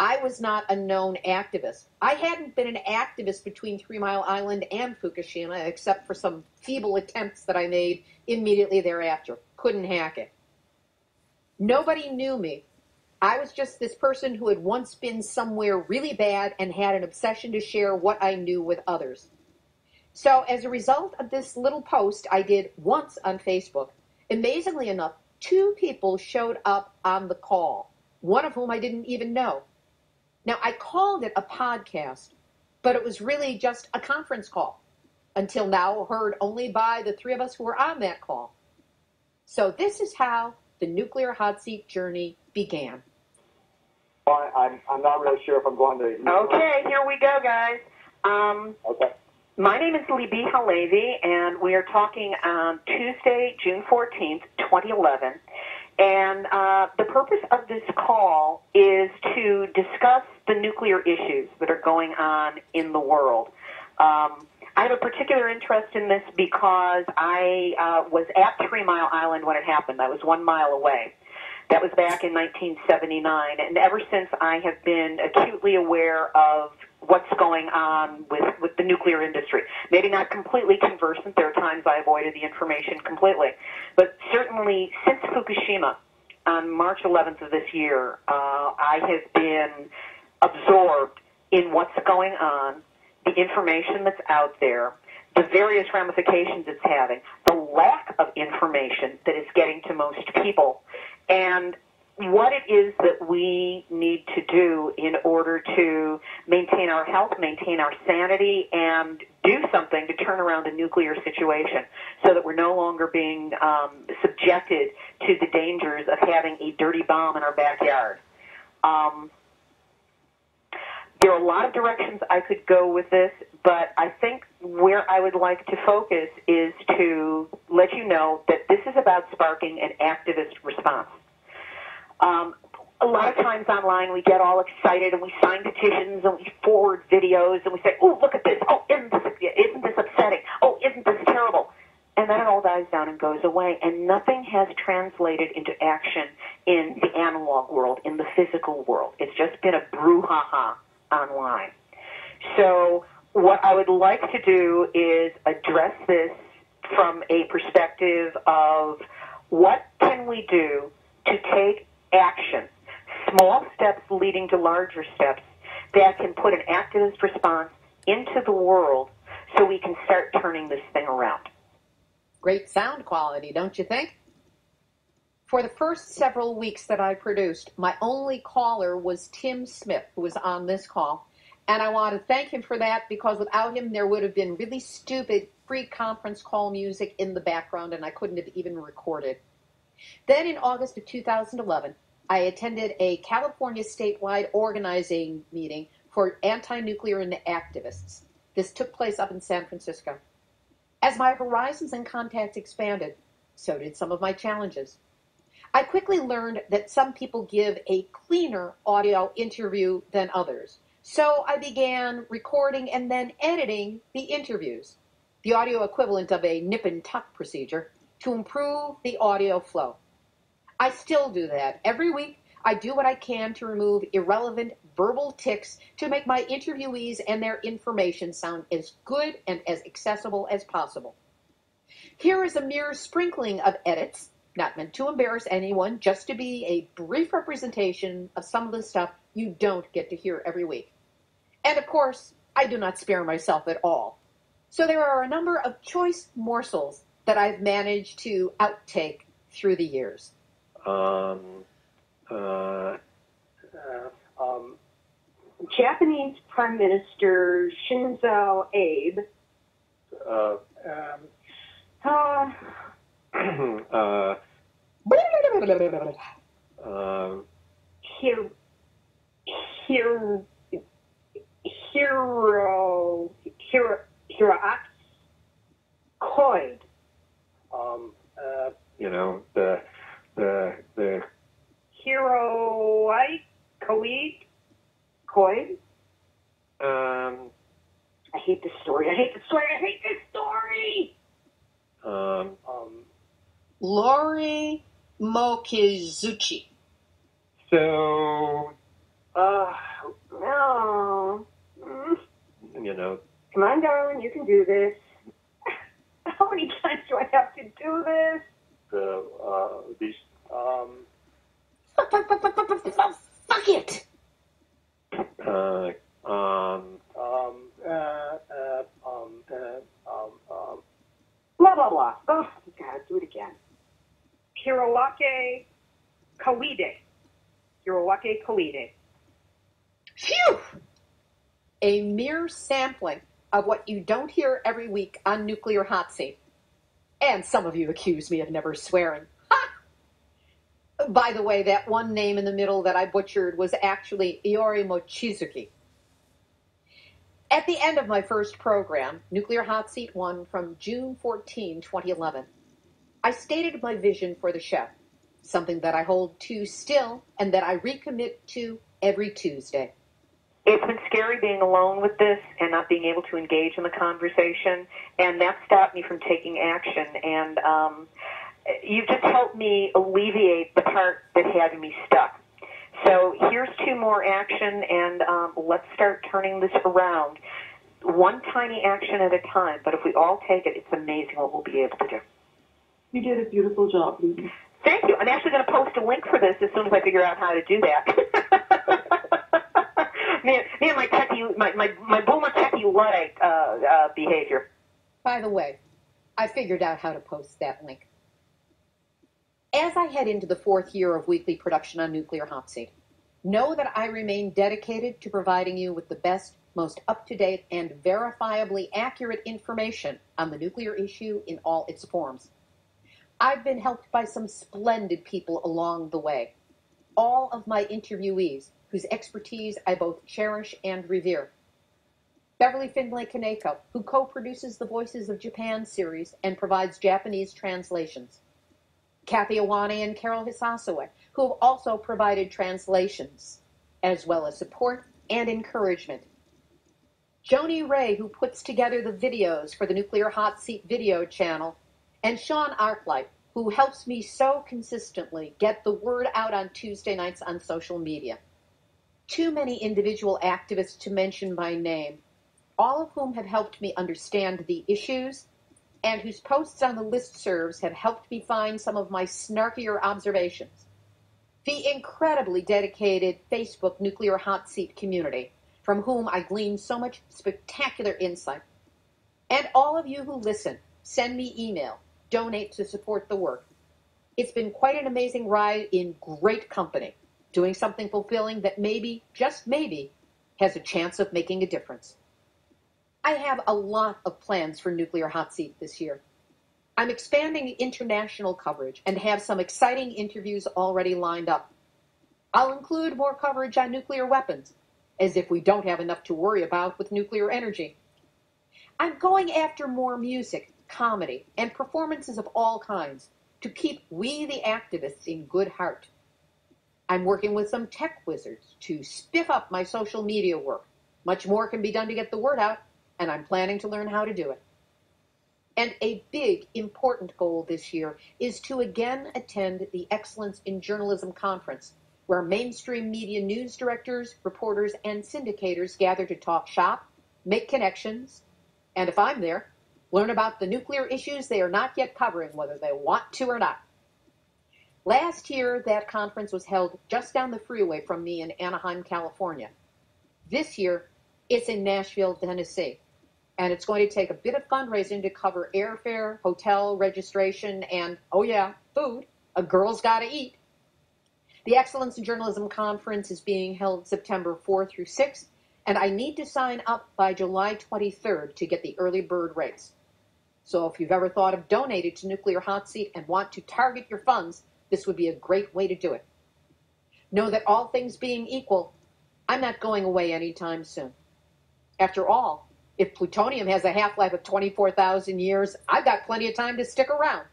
I was not a known activist. I hadn't been an activist between Three Mile Island and Fukushima, except for some feeble attempts that I made immediately thereafter. Couldn't hack it. Nobody knew me. I was just this person who had once been somewhere really bad and had an obsession to share what I knew with others. So as a result of this little post I did once on Facebook, amazingly enough, two people showed up on the call, one of whom I didn't even know. Now, I called it a podcast, but it was really just a conference call, until now heard only by the three of us who were on that call. So this is how the Nuclear Hot Seat journey began. Well, I'm, I'm not really sure if I'm going to... Okay, here we go, guys. Um, okay. My name is Libbe HaLevy, and we are talking on Tuesday, June fourteenth, twenty eleven. And uh, the purpose of this call is to discuss the nuclear issues that are going on in the world. Um, I have a particular interest in this because I uh, was at Three Mile Island when it happened. I was one mile away. That was back in nineteen seventy-nine. And ever since, I have been acutely aware of what's going on with, with the nuclear industry. Maybe not completely conversant. There are times I avoided the information completely. But certainly since Fukushima, on March eleventh of this year, uh, I have been absorbed in what's going on, the information that's out there, the various ramifications it's having, the lack of information that is getting to most people, and what it is that we need to do in order to maintain our health, maintain our sanity, and do something to turn around a nuclear situation so that we're no longer being um, subjected to the dangers of having a dirty bomb in our backyard. Um, there are a lot of directions I could go with this, But I think where I would like to focus is to let you know that this is about sparking an activist response. Um, a lot of times online we get all excited and we sign petitions and we forward videos and we say, oh, look at this, oh, isn't this, isn't this upsetting, oh, isn't this terrible? And then it all dies down and goes away, and nothing has translated into action in the analog world, in the physical world. It's just been a brouhaha online. So what I would like to do is address this from a perspective of what can we do to take action, small steps leading to larger steps that can put an activist response into the world so we can start turning this thing around. Great sound quality, don't you think? For the first several weeks that I produced, my only caller was Tim Smith, who was on this call. And I want to thank him for that, because without him, there would have been really stupid free conference call music in the background, and I couldn't have even recorded. Then in August of two thousand eleven, I attended a California statewide organizing meeting for anti-nuclear and activists. This took place up in San Francisco. As my horizons and contacts expanded, so did some of my challenges. I quickly learned that some people give a cleaner audio interview than others. So I began recording and then editing the interviews, the audio equivalent of a nip and tuck procedure, to improve the audio flow. I still do that. Every week, I do what I can to remove irrelevant verbal tics to make my interviewees and their information sound as good and as accessible as possible. Here is a mere sprinkling of edits, not meant to embarrass anyone, just to be a brief representation of some of the stuff you don't get to hear every week. And of course, I do not spare myself at all. So there are a number of choice morsels that I've managed to outtake through the years. Um... Uh, uh, um, Japanese Prime Minister Shinzo Abe uh, um, uh, uh, um, Hiro, Hiro, Hiro, Hiro, Hiroaki Koide. Um, uh, you know, the, the, the, Hiroaki Koide? Koide? Um, I hate this story. I hate this story. I hate this story. Um, um, Lori Mokizuchi. So, uh, no. You know. Come on, darling. You can do this. How many times do I have to do this? The, uh, these, um, Fuck it. Uh, um, um, uh, uh, um, uh, um, um, blah, blah, blah. Oh, God, do it again. Hiroaki Koide. Hiroaki Koide. Phew! A mere sampling of what you don't hear every week on Nuclear Hot Seat. And some of you accuse me of never swearing. By the way, that one name in the middle that I butchered was actually Iori Mochizuki. At the end of my first program, Nuclear Hot Seat one from June fourteenth, twenty eleven, I stated my vision for the show, something that I hold to still and that I recommit to every Tuesday. It's been scary being alone with this and not being able to engage in the conversation, and that stopped me from taking action. And, um... you've just helped me alleviate the part that had me stuck. So here's two more action, and um, let's start turning this around. One tiny action at a time, but if we all take it, it's amazing what we'll be able to do. You did a beautiful job, Libbe. Thank you. I'm actually going to post a link for this as soon as I figure out how to do that. man, man, my techie, my, my, my boomer techie Luddite uh, uh, behavior. By the way, I figured out how to post that link. As I head into the fourth year of weekly production on Nuclear Hot Seat, know that I remain dedicated to providing you with the best, most up-to-date, and verifiably accurate information on the nuclear issue in all its forms. I've been helped by some splendid people along the way, all of my interviewees whose expertise I both cherish and revere. Beverly Findlay-Kaneko, who co-produces the Voices of Japan series and provides Japanese translations. Kathy Iwane and Carol Hisasawa, who have also provided translations, as well as support and encouragement. Joni Ray, who puts together the videos for the Nuclear Hot Seat video channel, and Sean Arclight, who helps me so consistently get the word out on Tuesday nights on social media. Too many individual activists to mention by name, all of whom have helped me understand the issues and whose posts on the listservs have helped me find some of my snarkier observations. The incredibly dedicated Facebook Nuclear Hot Seat community, from whom I gleaned so much spectacular insight. And all of you who listen, send me email, donate to support the work. It's been quite an amazing ride in great company, doing something fulfilling that maybe, just maybe, has a chance of making a difference. I have a lot of plans for Nuclear Hot Seat this year. I'm expanding international coverage and have some exciting interviews already lined up. I'll include more coverage on nuclear weapons, as if we don't have enough to worry about with nuclear energy. I'm going after more music, comedy, and performances of all kinds to keep we the activists in good heart. I'm working with some tech wizards to spiff up my social media work. Much more can be done to get the word out, and I'm planning to learn how to do it. And a big, important goal this year is to again attend the Excellence in Journalism Conference, where mainstream media news directors, reporters, and syndicators gather to talk shop, make connections, and if I'm there, learn about the nuclear issues they are not yet covering, whether they want to or not. Last year, that conference was held just down the freeway from me in Anaheim, California. This year, it's in Nashville, Tennessee, and it's going to take a bit of fundraising to cover airfare, hotel, registration, and, oh yeah, food. A girl's got to eat. The Excellence in Journalism Conference is being held September fourth through sixth, and I need to sign up by July twenty-third to get the early bird rates. So if you've ever thought of donating to Nuclear Hot Seat and want to target your funds, this would be a great way to do it. Know that all things being equal, I'm not going away anytime soon. After all, if plutonium has a half-life of twenty-four thousand years, I've got plenty of time to stick around.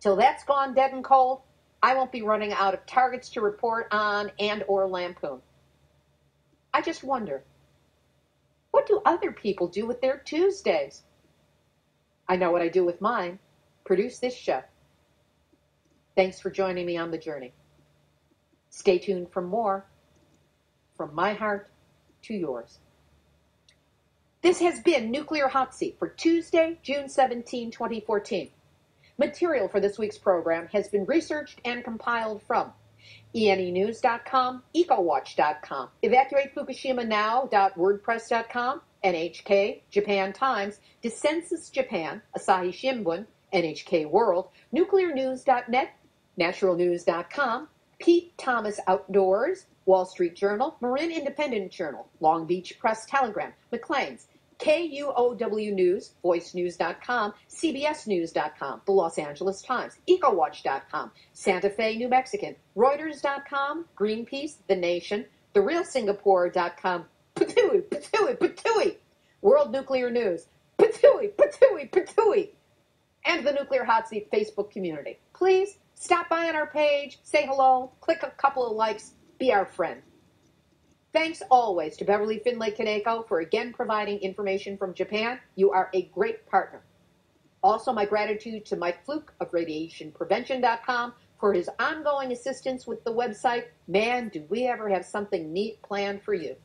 Till that's gone dead and cold, I won't be running out of targets to report on and or lampoon. I just wonder, what do other people do with their Tuesdays? I know what I do with mine. Produce this show. Thanks for joining me on the journey. Stay tuned for more. From my heart to yours. This has been Nuclear Hot Seat for Tuesday, June seventeenth, twenty fourteen. Material for this week's program has been researched and compiled from E N E news dot com, EcoWatch dot com, Evacuate Fukushima Now dot wordpress dot com, N H K, Japan Times, Decensus Japan, Asahi Shimbun, N H K World, Nuclear News dot net, Natural News dot com, Pete Thomas Outdoors, Wall Street Journal, Marin Independent Journal, Long Beach Press Telegram, Maclean's, K U O W News, Voice News dot com, C B S News dot com, The Los Angeles Times, EcoWatch dot com, Santa Fe New Mexican, Reuters dot com, Greenpeace, The Nation, The Real Singapore dot com, Patui, Patui, Patui, World Nuclear News, Patui, Patui, Patui, and the Nuclear Hot Seat Facebook community. Please stop by on our page, say hello, click a couple of likes, be our friend. Thanks always to Beverly Findlay-Kaneko for again providing information from Japan. You are a great partner. Also, my gratitude to Mike Fluke of Radiation Prevention dot com for his ongoing assistance with the website. Man, do we ever have something neat planned for you.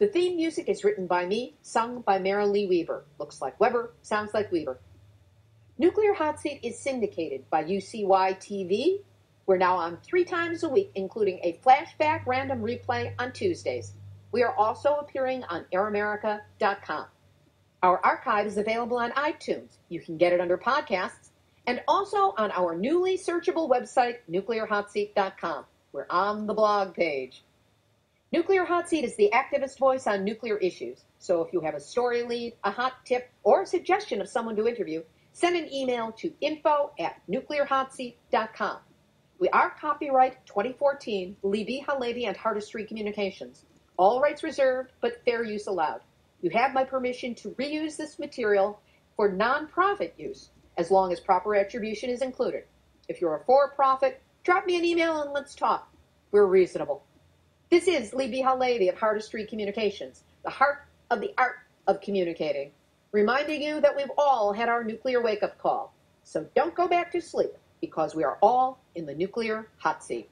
The theme music is written by me, sung by Marilee Weaver. Looks like Weber, sounds like Weaver. Nuclear Hot Seat is syndicated by U C Y T V. We're now on three times a week, including a flashback random replay on Tuesdays. We are also appearing on air america dot com. Our archive is available on iTunes. You can get it under podcasts and also on our newly searchable website, nuclear hot seat dot com. We're on the blog page. Nuclear Hot Seat is the activist voice on nuclear issues. So if you have a story lead, a hot tip, or a suggestion of someone to interview, send an email to info at nuclear hot seat dot com. We are copyright twenty fourteen, Libbe HaLevy and Hardesty Communications. All rights reserved, but fair use allowed. You have my permission to reuse this material for nonprofit use, as long as proper attribution is included. If you're a for-profit, drop me an email and let's talk. We're reasonable. This is Libbe HaLevy of Heartistry Communications, the heart of the art of communicating, reminding you that we've all had our nuclear wake-up call. So don't go back to sleep, because we are all in the nuclear hot seat.